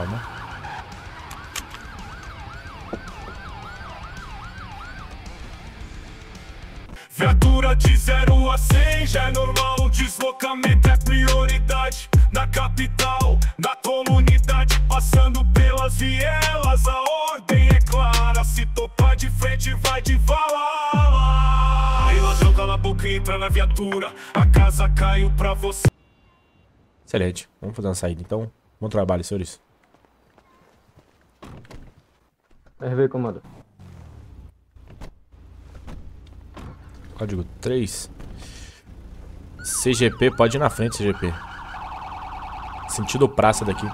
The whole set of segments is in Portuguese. Calma. Viatura de 0 a 100 já é normal. Deslocamento é prioridade. Na capital, na comunidade, passando pelas vielas, a ordem é clara. Se topar de frente, vai de vala. Aí ladrão, cala a boca e entra na viatura. A casa caiu pra você. Excelente, vamos fazer uma saída então. Bom trabalho, senhores. RV, comando. Código 3. CGP, pode ir na frente, CGP. Sentido praça daqui.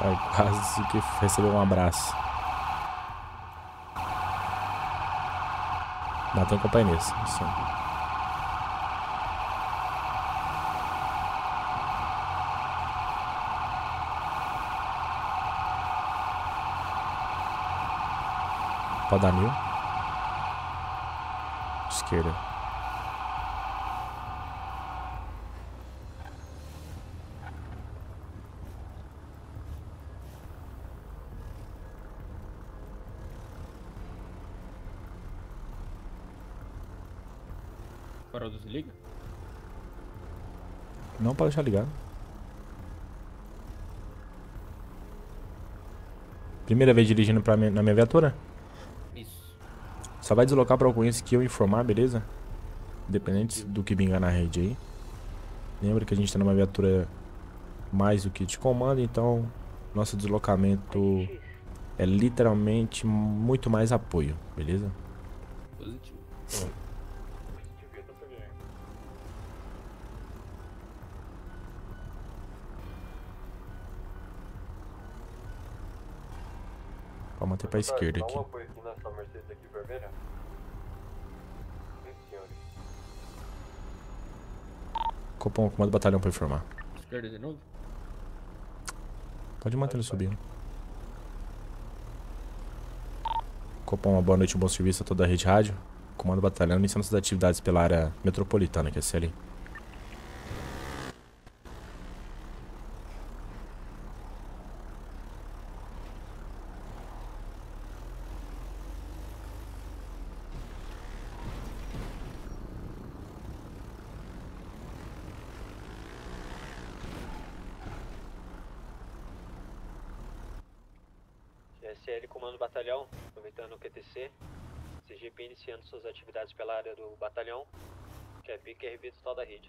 Ai, quase que recebeu um abraço. Não tem companhia nisso. Pode dar mil. Esquerda. Parou, desliga? Não, pode deixar ligado. Primeira vez dirigindo na minha viatura? Isso. Só vai deslocar pra ocorrência que eu informar, beleza? Independente do que vingar na rede aí. Lembra que a gente tá numa viatura mais do que de comando, então nosso deslocamento é literalmente muito mais apoio, beleza? Positivo. Bom. Vamos até pra esquerda aqui. Copom, comando do batalhão pra informar. Esquerda de novo? Pode manter ele subindo. Copom, uma boa noite, um bom serviço a toda a rede rádio. Comando do batalhão, iniciando suas atividades pela área metropolitana, que é CL. SL comando batalhão, aproveitando o QTC. CGP iniciando suas atividades pela área do batalhão, que é pique RB total da rede.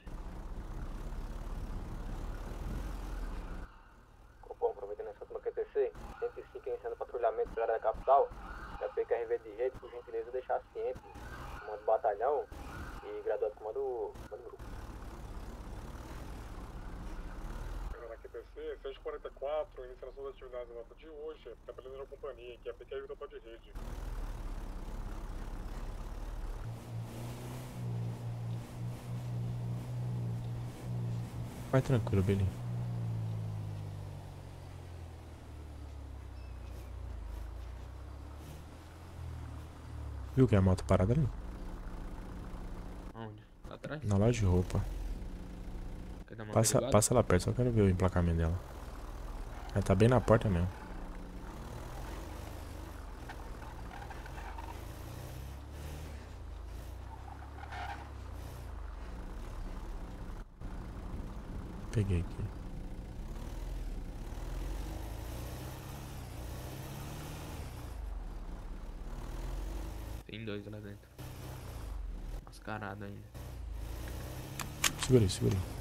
Copom, aproveitando essa turma QTC, 105 iniciando patrulhamento pela área da capital, que é pique RB de rede, por gentileza deixar ciente comando batalhão e graduado comando grupo. QTC 644, iniciando suas atividades na nota de hoje, está perdendo a companhia, que é a PQR total de rede. Vai tranquilo, Belinho. Viu que é a moto parada ali? Onde? Lá atrás? Na loja de roupa. Passa lá perto, só quero ver o emplacamento dela. Ela tá bem na porta mesmo. Peguei aqui. Tem dois lá dentro. Mascarado ainda. Segura aí, segura aí.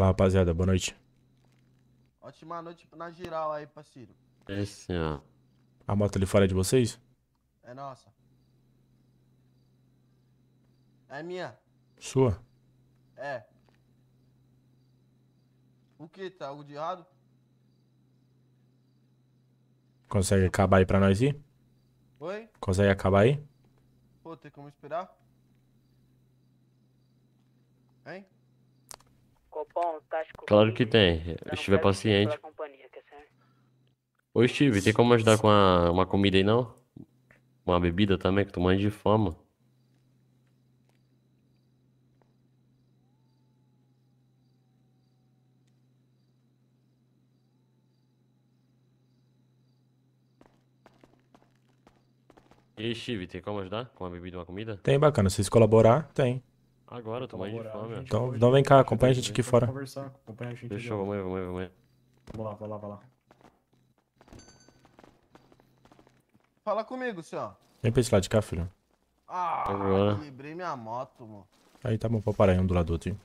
Fala, rapaziada, boa noite. Ótima noite na geral aí, parceiro. É sim, ó. A moto ali fora é de vocês? É nossa. É minha. Sua? É. O que? Tá algo de errado? Consegue acabar aí pra nós ir? Oi? Consegue acabar aí? Pô, tem como esperar? Hein? Copom, Tático. Claro que tem. Estiver paciente. Ô, Steve, tem como ajudar com uma comida aí, não? Uma bebida também, que tô morrendo de fome. E aí, Steve, tem como ajudar com uma bebida e uma comida? Tem, bacana. Se vocês colaborar, tem. Agora, eu tô mais de fome. Então vem cá, acompanha a gente aqui fora. Acompanha a gente. Fechou, vamos aí. Vamos lá. Fala comigo, senhor. Vem pra esse lado de cá, filho. Ah, equilibrei minha moto, mano. Aí tá bom pra parar aí um do lado do outro, hein.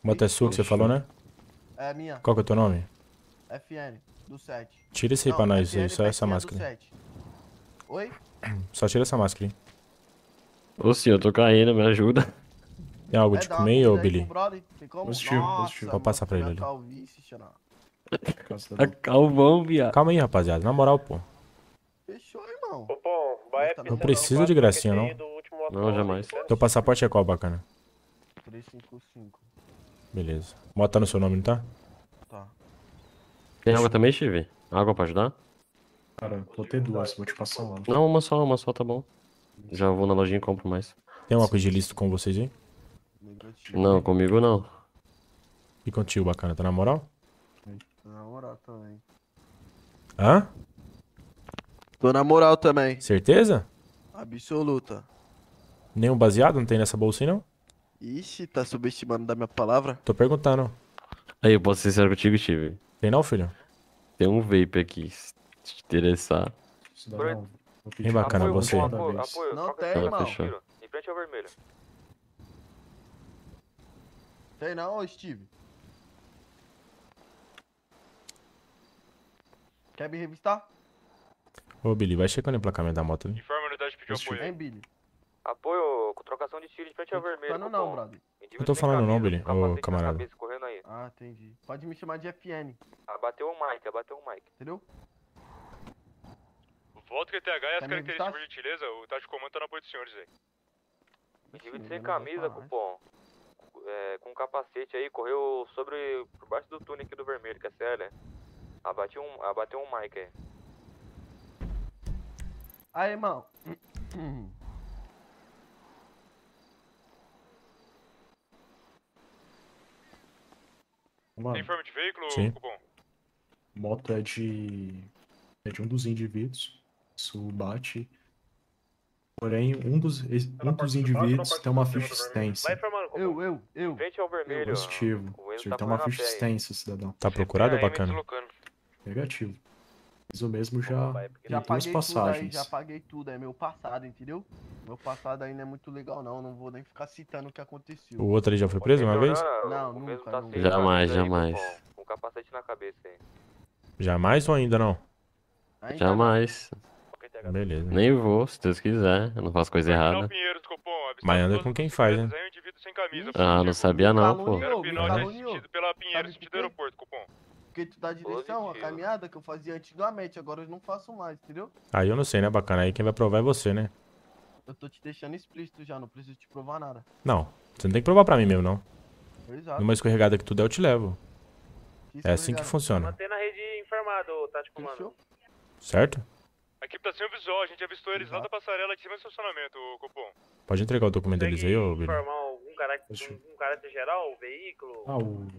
Moto é sua que você falou, né? É minha. Qual que é o teu nome? FN, do 7. Tira isso aí pra nós, aí, só essa máscara. Oi? Só tira essa máscara, hein? Ô, senhor, eu tô caindo, me ajuda. Tem algo de comer, ô, Billy? Positivo. Vou passar pra ele ali. Tá calvão, viado. Calma aí, rapaziada. Na moral, pô. Fechou, irmão. Não precisa de gracinha, não. Não, jamais. Teu passaporte é qual, bacana? 355. Beleza. Moto tá no seu nome, não tá? Tá. Tem água também, Steve? Água pra ajudar? Cara, vou ter duas, vou te passar lá. Não, uma só tá bom. Já vou na lojinha e compro mais. Tem uma coisa de lícito com vocês aí? Não, comigo não. E contigo, bacana, tá na moral? Tô na moral também. Hã? Tô na moral também. Certeza? Absoluta. Nenhum baseado não tem nessa bolsa aí não? Ixi, tá subestimando da minha palavra? Tô perguntando. Aí, eu posso ser sincero contigo, Steve? Tem não, filho? Tem um vape aqui. Te interessar. Bem bacana, apoio, você. Apoio. Não tem, irmão. Em frente ao vermelho. Tem não, Steve? Quer me revistar? Ô, Billy, vai checando o emplacamento da moto ali. Informa a unidade pediu apoio. Hein, Billy? Apoio com trocação de tiro de frente ao vermelho. Não, brother. Eu tô falando não, Billy. Ô, camarada. Ah, entendi. Pode me chamar de FN. Abateu o Mike. Entendeu? Volta que TH e as características, por gentileza, o Tático Comando tá na apoio dos senhores aí. Indivíduo sem camisa, cupom. É, com um capacete aí, correu por baixo do túnel aqui do vermelho, que é sério, né? Abateu um Mike aí. Aí, irmão. Tem informe de veículo, sim. Cupom? Moto é de um dos indivíduos. Isso bate. Porém, um dos indivíduos tem uma ficha extensa. Eu. Vente ao vermelho. Positivo. Você tem uma ficha extensa, cidadão. Tá procurado, bacana? Negativo. Mas eu mesmo já paguei passagens. Tudo aí, já paguei tudo, é meu passado, entendeu? Meu passado ainda é muito legal, não vou nem ficar citando o que aconteceu. O outro ali já foi preso uma vez? Não, nunca. Tá nunca. Jamais. Com capacete na cabeça, hein? Jamais ou ainda não? Jamais. Beleza. Nem vou, se Deus quiser. Eu não faço coisa errada. Mas anda com quem faz, né? Ah, não sabia não, pô. Porque tu dá direção, a caminhada que eu fazia antigamente, agora eu não faço mais, entendeu? Aí eu não sei, né, bacana? Aí quem vai provar é você, né? Eu tô te deixando explícito já, não preciso te provar nada. Não, você não tem que provar pra mim mesmo, não. Exato. Numa escorregada que tu der, eu te levo. É assim que funciona. Mantendo a rede informada, Tático Mano. Certo? A equipe tá sem o visual, a gente avistou eles lá da passarela de cima do estacionamento, Copom. Pode entregar o documento deles aí, ô Billy? Um caráter geral, o veículo?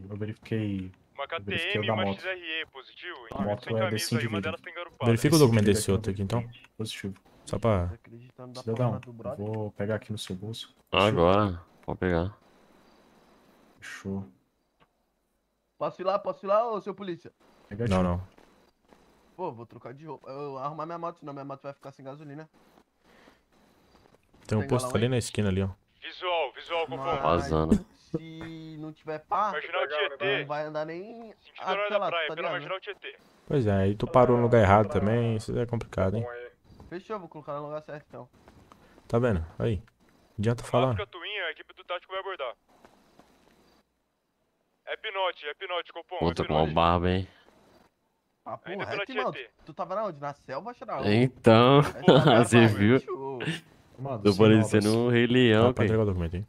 Eu verifiei. Uma KTM, uma XRE, positivo. A moto é desse indivíduo. Verifica o documento desse outro aqui, então. Positivo. Só pra... Cidadão, vou pegar aqui no seu bolso. Agora, pode pegar. Fechou. Posso ir lá, ô seu polícia? Não. Pô, vou trocar de roupa. Eu vou arrumar minha moto, senão minha moto vai ficar sem gasolina. Tem um posto ali na esquina, ó. Visual, Copom. Vazando. se não tiver pá, não vai andar nem até lá, tá ligado? Pois é, aí tu parou no lugar errado também, isso é complicado, hein? Fechou, vou colocar no lugar certo então. Tá vendo? Aí. Adianta falar. A equipe do tático vai abordar. É Pinote, Copom. Puta, com uma barba, hein? Ah, porra, Rec, mano, tu tava na onde? Na selva, geral? Então, você viu? Tô parecendo um Rei Leão, cara. Rodovia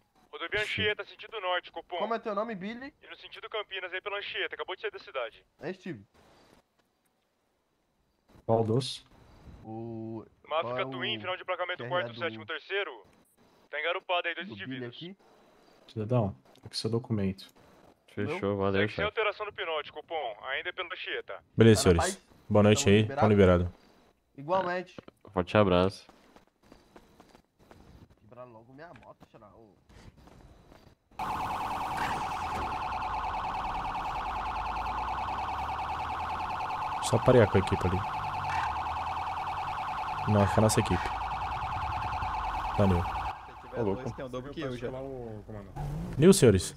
Anchieta, sentido norte, Copom. Como é teu nome, Billy? E no sentido Campinas, aí pela Anchieta, acabou de sair da cidade. É, Steve. Qual doce? O... Máfica Twin, final de emplacamento 4, 7, 3º. Tá engarupado aí, 2 indivíduos. Cidadão, aqui seu documento. Fechou, valeu. Sem alteração do Pinote, Copom. Ainda é pela Anchieta. Beleza, senhores. Boa noite aí, tão liberado. Igualmente. Forte abraço. Quebrar logo minha moto, Xanau. Só parear com a equipe ali. Não, é a nossa equipe. Valeu. Ô, louco. Tem o dobro que eu já. E os senhores?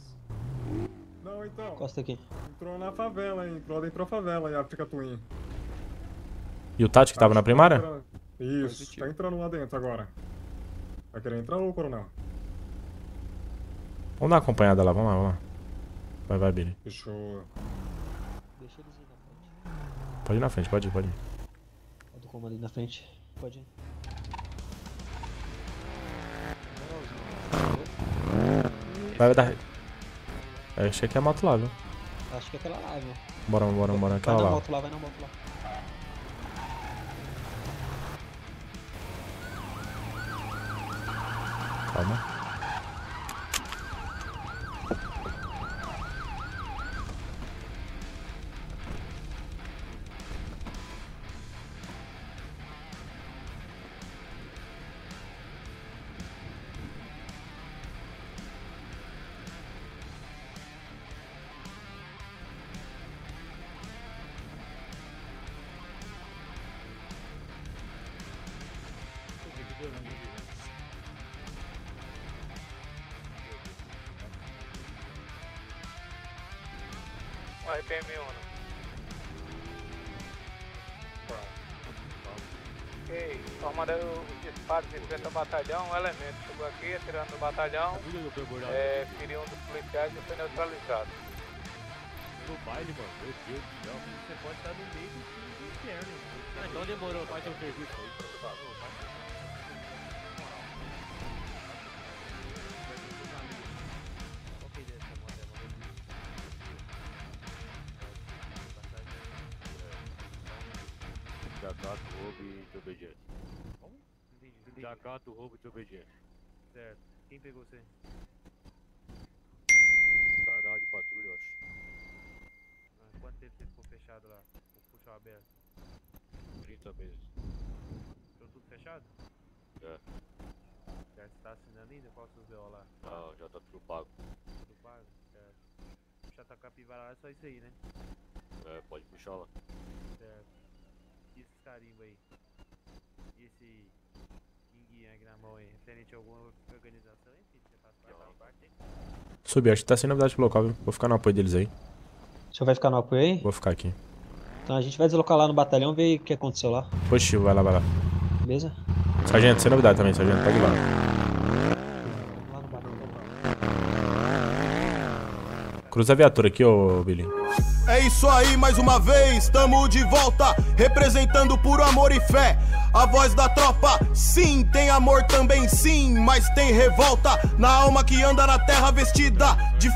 Não, então. Costa aqui. Entrou na favela, hein? Entrou a favela e a África Twin. E o Tati que tava na primária? Tá entrando... Isso, tá entrando lá dentro agora. Vai querer entrar ou coronel? Vamos dar uma acompanhada lá, vamos lá, vamos lá. Vai, vai, Billy. Fechou. Deixa eles ir na frente. Pode ir na frente, pode ir, pode ir. Olha o comando ali na frente. Pode ir. Vai dar... Eu achei que é a moto lá, viu? Acho que é aquela lá, viu? Bora, bora, bora, aquela lá. Vai na moto lá, vai na moto lá. Calma. Ok, estão mandando os disparos de frente ao batalhão, um elemento chegou aqui, atirando no batalhão, feriu um dos policiais e foi neutralizado. No baile, mano, meu Deus do céu, você pode estar no meio do inferno. Então demorou, faz um serviço aí, por favor. Jacato, roubo e desobediência. Certo. Quem pegou você? O cara da rádio patrulha, eu acho. Quanto tempo você ficou fechado lá? Puxou aberto? 30 meses. Ficou tudo fechado? É. Já está assinando ainda? Qual o seu BO lá? Não, já tá tudo pago. Tudo pago? Certo. Puxar tua capivara lá é só isso aí, né? É, pode puxar lá. Certo. E esse carimbo aí? E esse... Subi, acho que tá sem novidade pro local, viu? Vou ficar no apoio deles aí. O senhor vai ficar no apoio aí? Vou ficar aqui. Então a gente vai deslocar lá no batalhão, ver o que aconteceu lá. Positivo, vai lá, vai lá. Beleza? Sargento, sem novidade também, sargento, pegue lá. Cruza a viatura aqui, ô Billy. É isso aí, mais uma vez, tamo de volta, representando puro amor e fé. A voz da tropa, sim, tem amor também, sim, mas tem revolta na alma que anda na terra vestida de